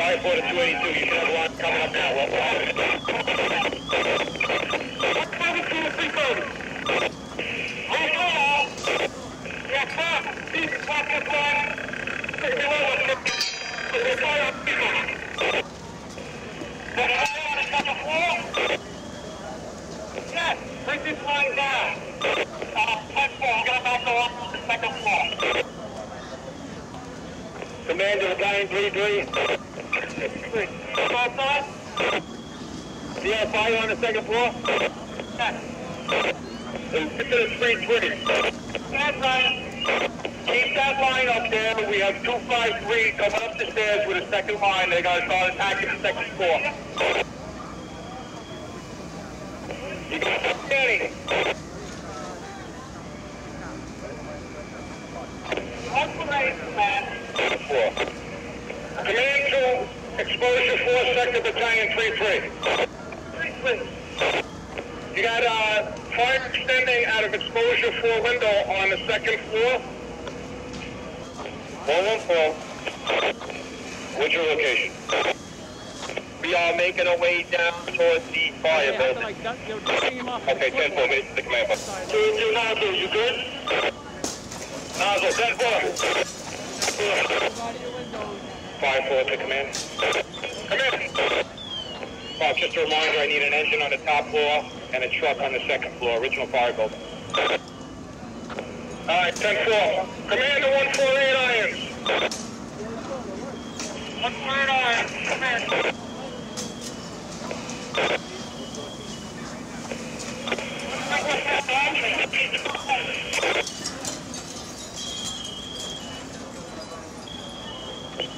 Fire for the 282, you should have one coming up now. Well, yes, bring this line down. Touch four, we're gonna back up to the second floor. Command to Battalion 33. Outside? Do you have fire on the second floor? Yes. Into the street 20. Stand line. Keep that line up there. We have 253 coming up the stairs with a second line. They're going to start attacking the second floor. You got the steady. Operation, man. Command to Exposure 4 Sector Battalion 33. 33. You got fire extending out of Exposure 4 window on the second floor. 114. What's your location? We are making our way down towards the fire building. Okay, 10-4, minutes to the command bus. 2-2 nozzle, you good? Nozzle, 10-4. 5-4 to command. Command! Bob, just a reminder, I need an engine on the top floor and a truck on the second floor, original fire building. Alright, 10-4. Command to 148 Irons. 148 Irons, command. Command. Command.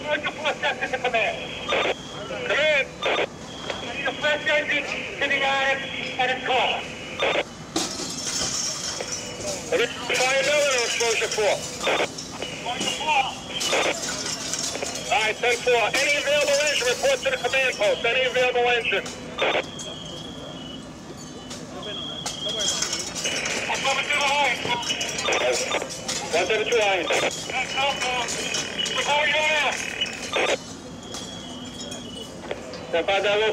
I need a fresh engine to the iron and a car. Fire building or exposure 4? Exposure 4. Alright, 10-4. Any available engine, report to the command post. Any available engine. I'm coming to the line. 172 line. Before we go down. 10-5 Devil.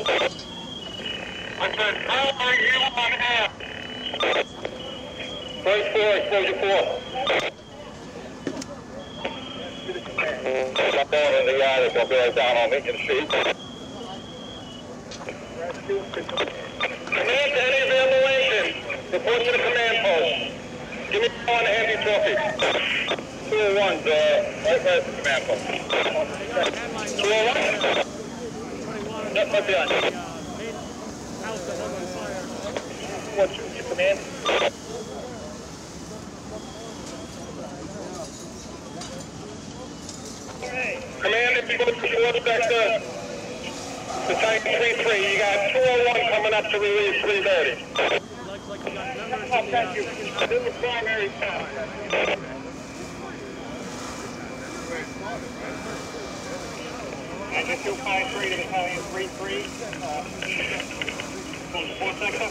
I said, how are you on air? First floor, exposure 4. I'm going in the yard, it's going to be right down on Lincoln Street. Command to any available agent. Report to the command post. Give me one handy trophy. 201's right past the command post. 201? Yep, right behind. What's your command? Command, if you go to the water sector, the tank 3-3, you got 201 coming up to release 330. Oh, thank you. This is primary time. I just 253 to Battalion 33. Fourth sector.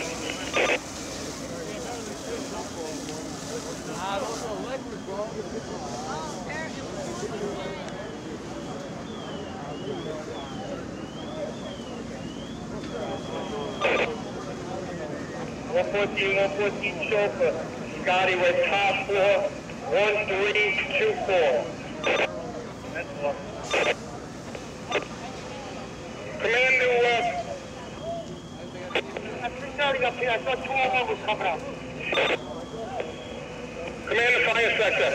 I don't know what we're going to do. Oh, 114 chauffeur. Scotty with top floor, 1324. That's one. Command to, I'm 330 up here, I saw 201 was coming up. Command to fire sector.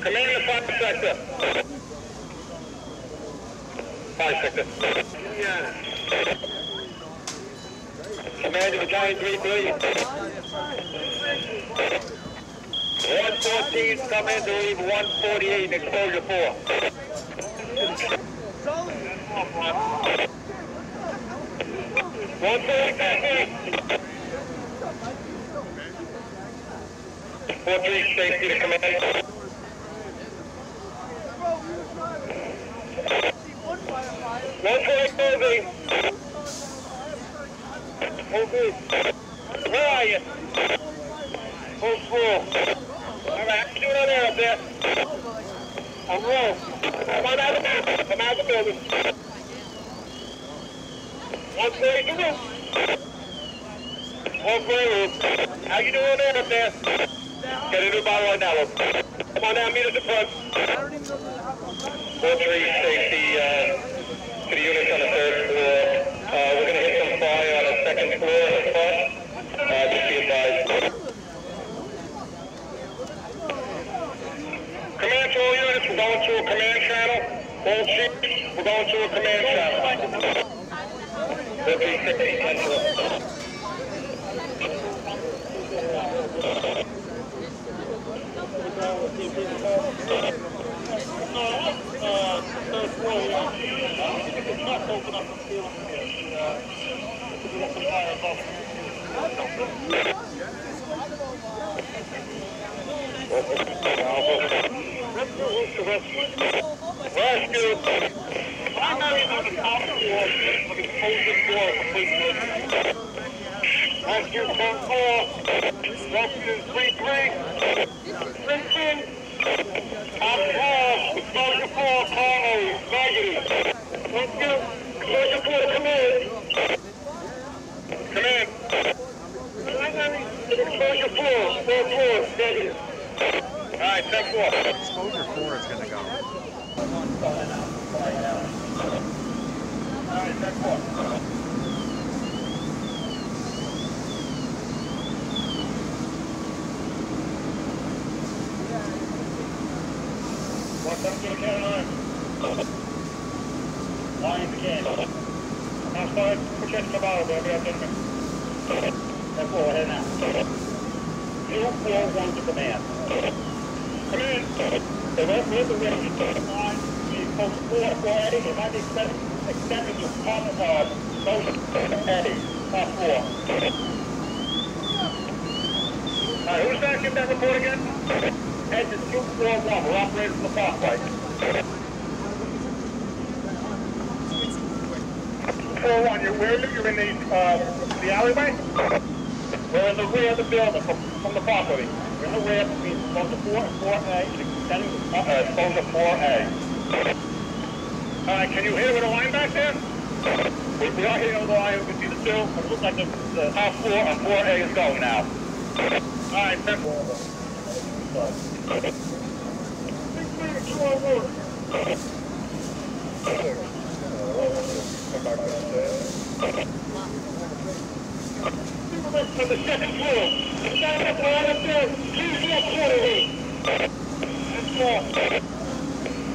Command to fire sector. Fire sector. Yeah. Command to Battalion 33. 114 come in to leave 148 and exposure 4. One 43 safety to command. One 43. Where are you? Full. All right. right there. I'm wrong. Come on out of the building. Come out of the building. 142. 142. How you doing there up there? Get a new bottle right now. Come on down, meet at the front. 4-3, safety to the units on the 3rd floor. We're going to hit some fire on the 2nd floor in the front. Just be advised. Command to all units, we're going to a command channel. All chiefs, we're going to a command channel. 15, rescue. Primary on the top floor. We can close the door completely. Rescue phone call. Rescue 33. Station. Top floor. Close your floor. Call only. Negative. Rescue. Close your floor. Come in. Come in. Primary. Close your floor. Fourth floor. Negative. All right, take four. Exposure 4 is going to go. All right, take four. What's up, get a can on? Line the can. Now start protecting the bottle, but I'll be out there. Take four, ahead now. 041 to command. Come in. The rest of the way on the post 448, you might be extending your post 448, top 4. Alright, who's that? Get that report again. Engine 241, we're operating from the top right. 241, where are you? You're in the alleyway? We're in the rear of the building, from the property. We're in the rear between exposure 4 and 4A, and extending exposure 4A. Alright, can you hit it with a line back there? We are hitting it with a line, you can see the two, but it looks like the top 4 and 4A is going now. Alright, 10. From the 2nd floor. It's not enough for all of them. Please look for it. That's all.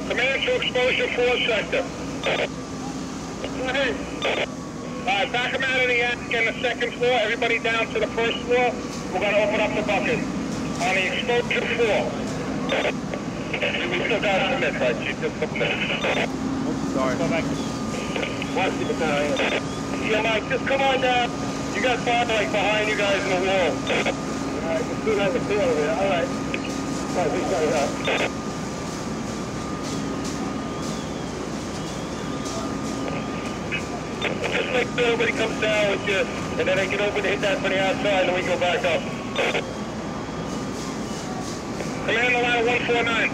Command to exposure 4 sector. Go ahead. Alright, back them out of the attic and the 2nd floor. Everybody down to the 1st floor. We're going to open up the bucket. On the exposure 4. We still got a minute, right, Chief? Just a minute. Oops, sorry. Go back. Watch the battalion. Yeah, Mike, just come on down. You got fire like behind you guys in the wall. Alright, let's do that with two over there. Alright. Alright, we got it up. Just make sure everybody comes down with you, and then they get over to hit that from the outside, and then we go back up. Command the line 149.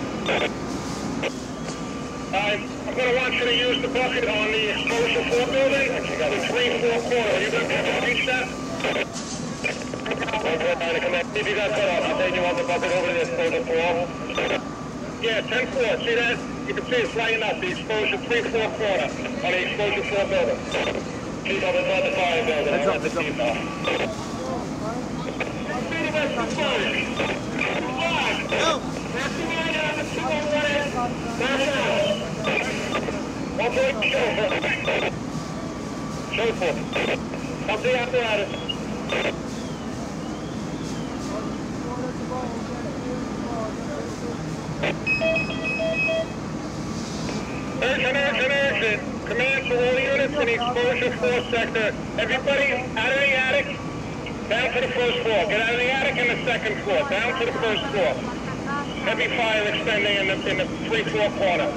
I'm going to want you to use the bucket on the exposure 4 building. You got a 3-4 corner. Are you going to be able to reach that? If you got cut off, I'll take you off the bucket over to the exposure 4. Yeah, 10-4. See that? You can see it's lighting up. The exposure 3-4 corner on the exposure 4 building. Chief, I'm inside the fire building. I got the team now. That's the go for it. Something after at it. Action. Command to all units in the exposure 4 sector. Everybody out of the attic, down to the 1st floor. Get out of the attic and the 2nd floor. Down to the 1st floor. Heavy fire extending in the 3-4 corner.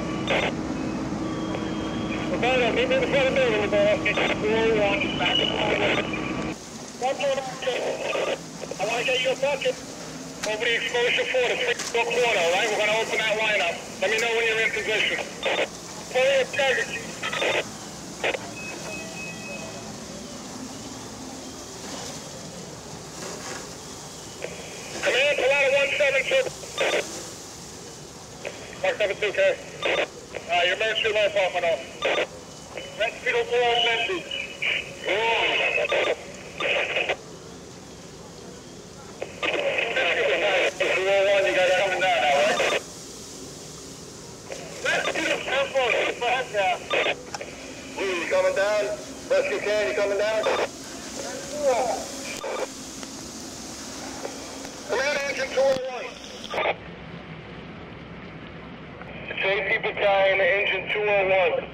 Roberto, meet me in the front of the building, Roberto. Back up. I want to get you a bucket. Over the exposure quarter, please go quarter, alright? We're going to open that line up. Let me know when you're in position. Pull your trigger. Command, pull out of 172. Mark 72K. Your emergency life off and off. Red speed of 4 empty. You coming down? Best you can, you coming down? Command engine 201. Safety battalion, engine 201.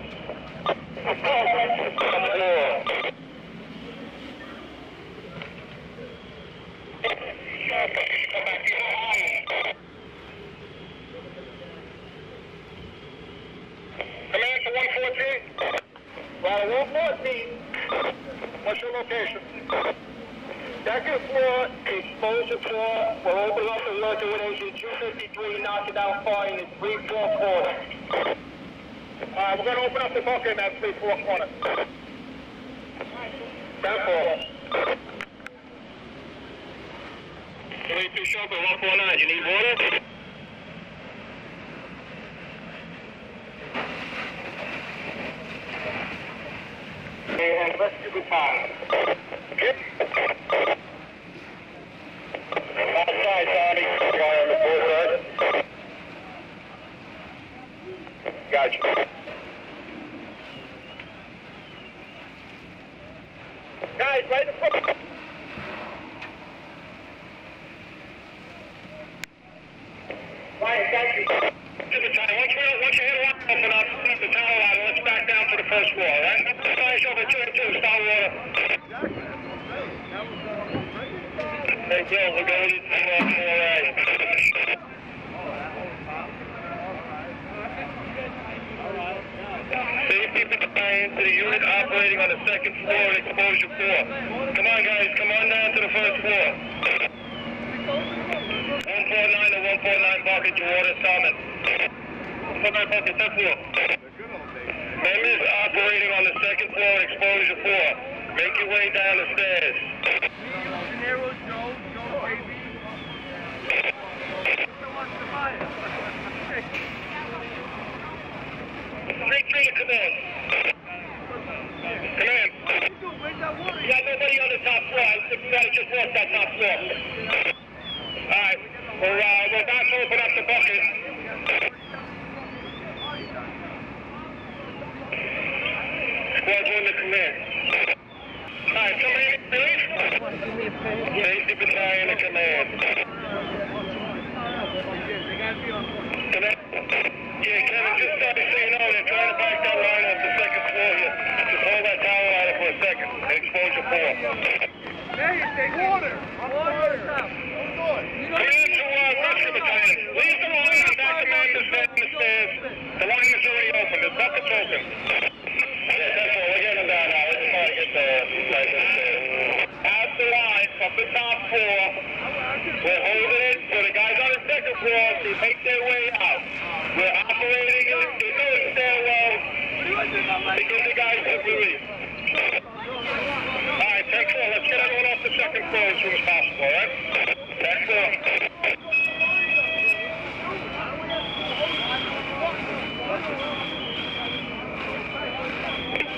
What's your location? Second floor, exposure floor. We'll open up the water with engine 253, knock it down far in the 3-4 corner. Alright, we're going to open up the bunker in that 3-4 corner. 10-4. 3-2 Shelter, 149, you need water? And rescue battalion. Okay. Outside, Tommy. Guy on the floor side. Gotcha. Guys, right in front of you. Ryan, got you. Once you hit a line off and off the tower ladder, let's back down to the first floor, all right? Over 202, start water. Thank you, we're going to 4A. Safety battalion to the unit operating on the second floor at exposure 4. Come on guys, come on down to the first floor. 149 to 149 bucket, your water summit. Put that bucket, that floor. Members operating on the second floor, exposure 4. Make your way down the stairs. Take three to command. Command. You got nobody on the top floor. You gotta just walk that top floor. Alright, we're about to open up the bucket. Squadron to command. Alright, somebody in please? Safety battalion to command. Yeah, Kevin, just so you know, they're trying to back that line off the second floor here. Just hold that tower ladder for a second. Exposure 4. Hey, take water! I'm water! Command to rescue battalion. Leave the line and back command to stand in the stairs. The line is already open. The bucket's open. Up the top floor, we're holding it so the guys on the second floor can make their way out. We're operating in the stairwell to get the guys to release. Alright, take care. Let's get everyone off the second floor as soon as possible, alright? That's all.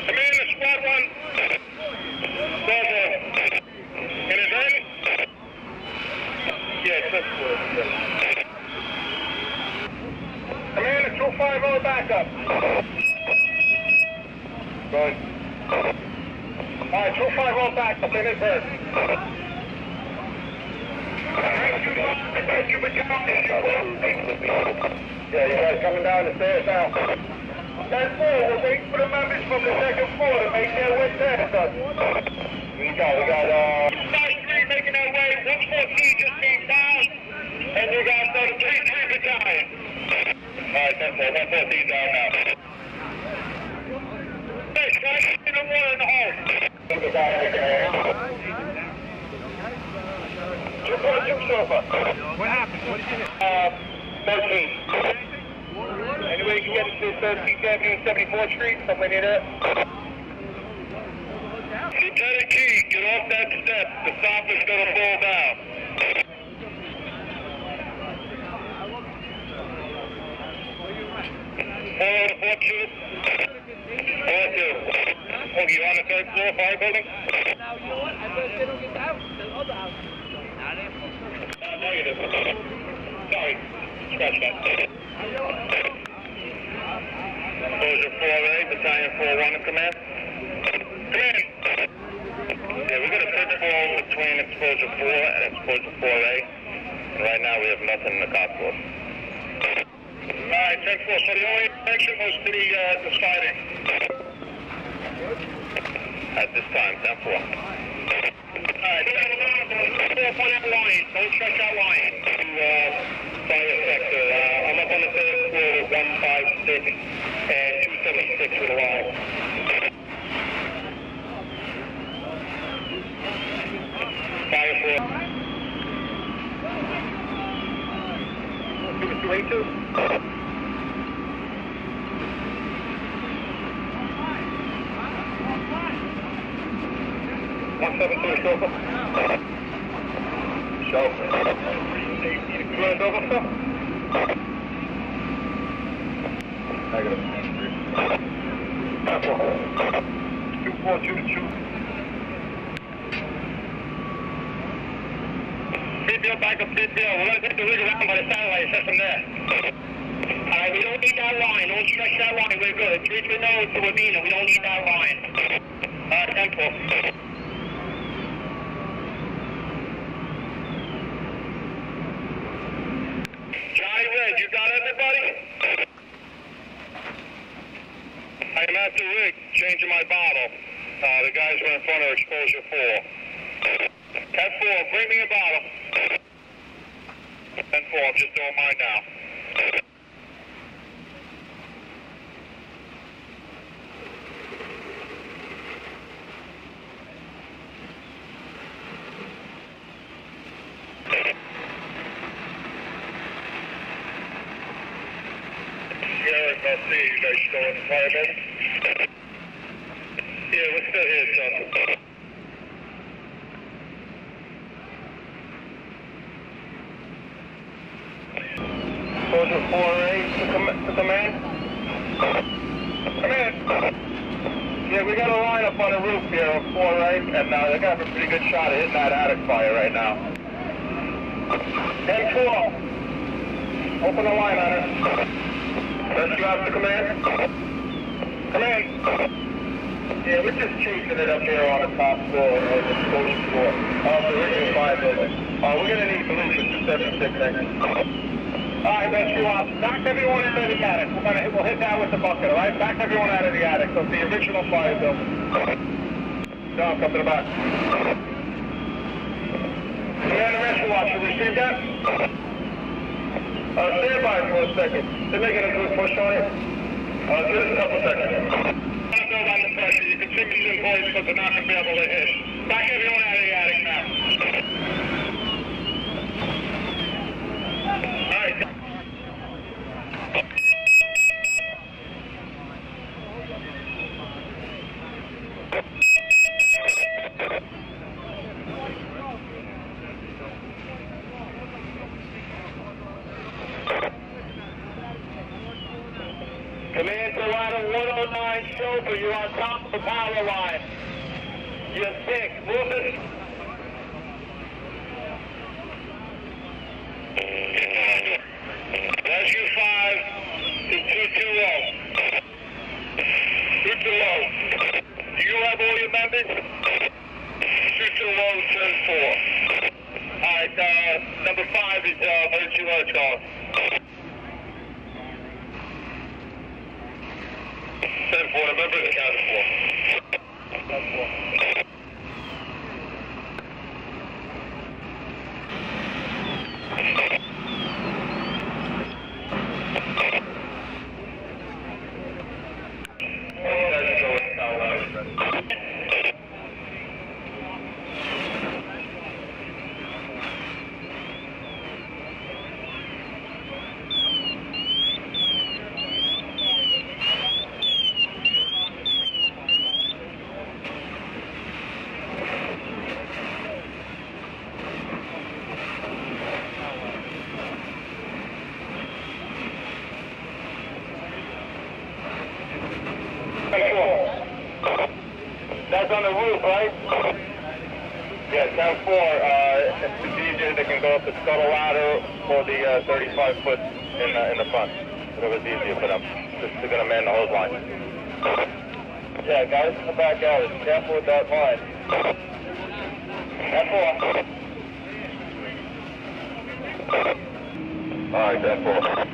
Command to squad 1. Command, 250 backup. Good. Alright, 250 backup in advance. Yeah, you guys coming down the stairs now. That's all, we're waiting for the members from the second floor to make their way there. We got guys making their way, 114 just came down. And you guys know the 3-3 battalion. Alright, that's all. 114 down now. Hey, guys, you know water in the hole. 2.2 Sofa. 14. Anyway, you can get into this East Avenue and 74th Street, somewhere near that. Lieutenant Key, get off that step. The stop is going to fall down. Hello, the 4th Street. 4-2. Oh, you're on the 3rd floor, fire building? Now, you know what? I thought they don't get out. They'll go out. Negative. Sorry. Scratch that. Closure 4A, Battalion 4-1 in command. Command! Yeah, we've got a pitfall between Exposure 4 and Exposure 4A. And right now we have nothing in the Cotswolds. Alright, 10-4. So the only action was the siding. At this time, 10-4. Alright, 4-4 line, don't stretch out line. Fire sector, I'm up on the 3rd floor with 156 and 276 with a line. Fire floor. 282. Chauffeur. Grand officer. Negative. 2422. CPO back up, CPO. We're going to take the rig around by the satellite system there. Alright, we don't need that line. Don't stretch that line. We're good. 330 to Wabena. We don't need that line. Tempo. You got everybody? I am at the rig changing my bottle. The guys were in front of Exposure 4. 10-4, bring me a bottle. 10-4, I'm just doing mine now. I'll see you guys still in the fire building. Yeah, we're still here, son. Soldier 4A to command. Command. Yeah, we got a line up on the roof here on 4A, and they're going to have a pretty good shot at hitting that attic fire right now. 10-4. Open the line on her. Let's drop the command. Command. Yeah, we're just chasing it up here on the top floor of the Exposure 4. The original fire building. We're going to need blue for 276 seconds. Alright, rescue ops. Back everyone out of the attic. We'll hit that with the bucket, alright? Back everyone out of the attic. So the original fire building. Stop, up to the back. Yeah, the rescue ops. You received that? Stand by for a second. They're making a good push on it. Give us a couple seconds. Don't build under pressure. You can see these in place, but they're not going to be able to hit. Back everyone out of the attic now. All right. Command to ladder 109 Chauffeur, you're on top of the power line. You're sick. Move it. Rescue 5 to 220. 220. Do you have all your members? 220 turn 4. Alright, number 5 is emergency road call. 10-4, remember the count of 4. 10-4. It's got a ladder for the 35 foot in the front. So it was easier for them. Just they're gonna man the hose line. Yeah, guys in the back alley, careful with that line. F4. Alright, F4.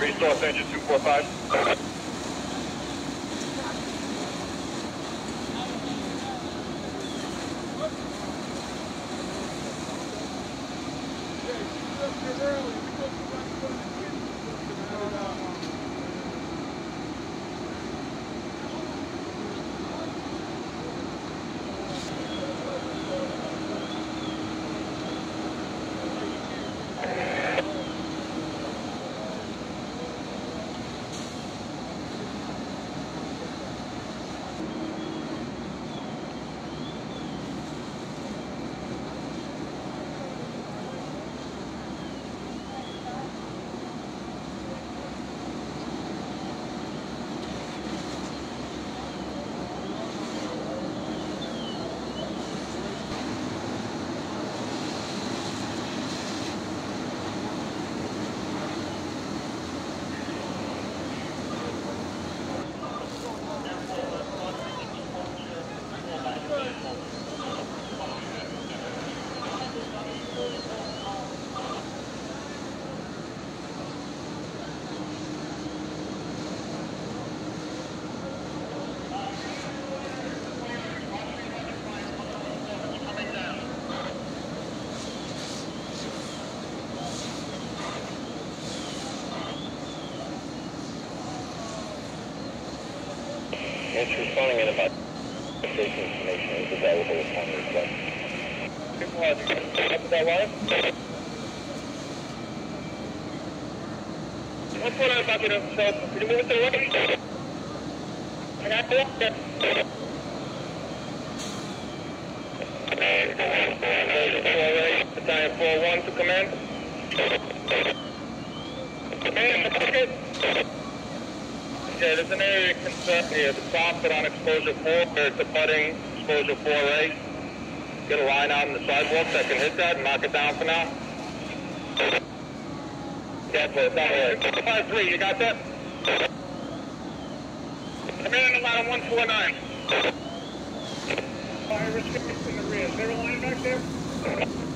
Resource engine 245. It's responding in about station information is available upon request. Supervisor, is that live? Battalion 41 to command. Command, target. Okay, there's an area of concern here. The soffit on exposure 4, there's the putting, exposure 4 right. Get a line out on the sidewalk that can hit that and knock it down for now. Yeah, please, that way. 5-3, you got that? Command in line 149. Fire restricted in the rear. Is there a line back there?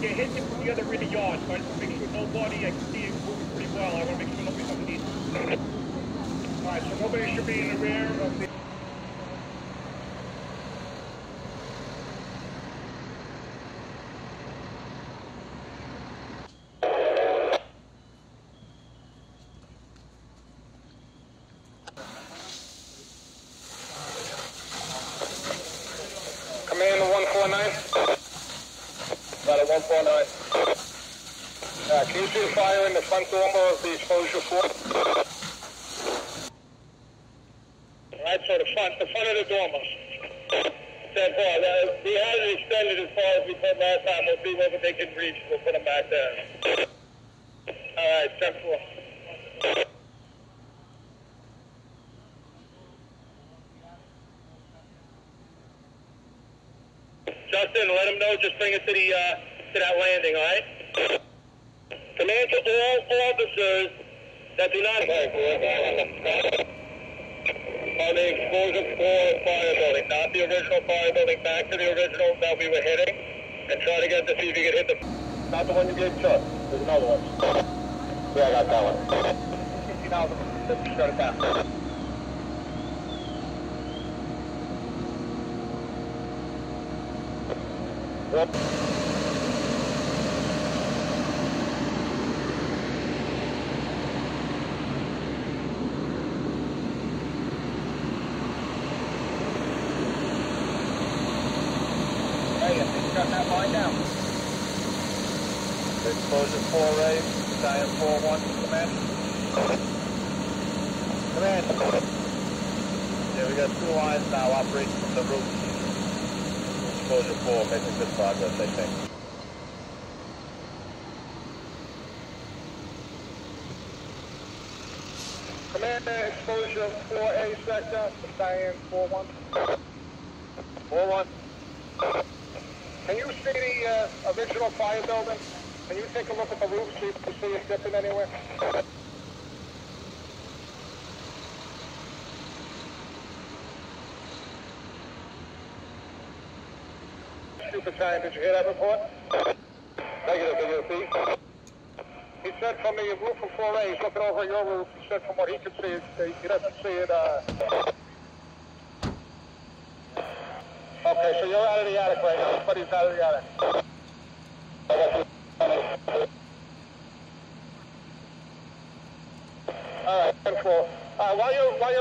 Yeah, hit it from the other rear yard, so I just want to make sure nobody, I can see it moving pretty well. I want to make sure nobody comes in. Alright, so nobody should be in the rear of the... Can you see a fire in the front dormer of the exposure 4? Alright, so the front of the dormer. Stand by. The hazard extended as far as we said last time. We'll see whether they can reach. We'll put them back there. Alright, step 4. Justin, let them know. Just bring it to the to that landing, alright? Command to all officers that do not have on the exposure 4 fire building, not the original fire building, back to the original that we were hitting, and try to get to see if you can hit the... Not the one you gave Chuck, there's another one. Yeah, I got that one. 50,000, let's shut it down. Yep. Exposure 4 Ray, Battalion 41 to command. Command. Yeah, we got two lines now operating from the roof. Exposure 4 making good progress, I think. Command, exposure 4A sector, Battalion 41. 41. Can you see the original fire building? Can you take a look at the roof, see if you see it dipping anywhere? Super Battalion, did you hear that report? Negative, did you repeat? He said from the roof of 4A, he's looking over your roof, he said from what he could see, he doesn't see it. Okay, so you're out of the attic right now, everybody's out of the attic. Alright, 10-4. While you're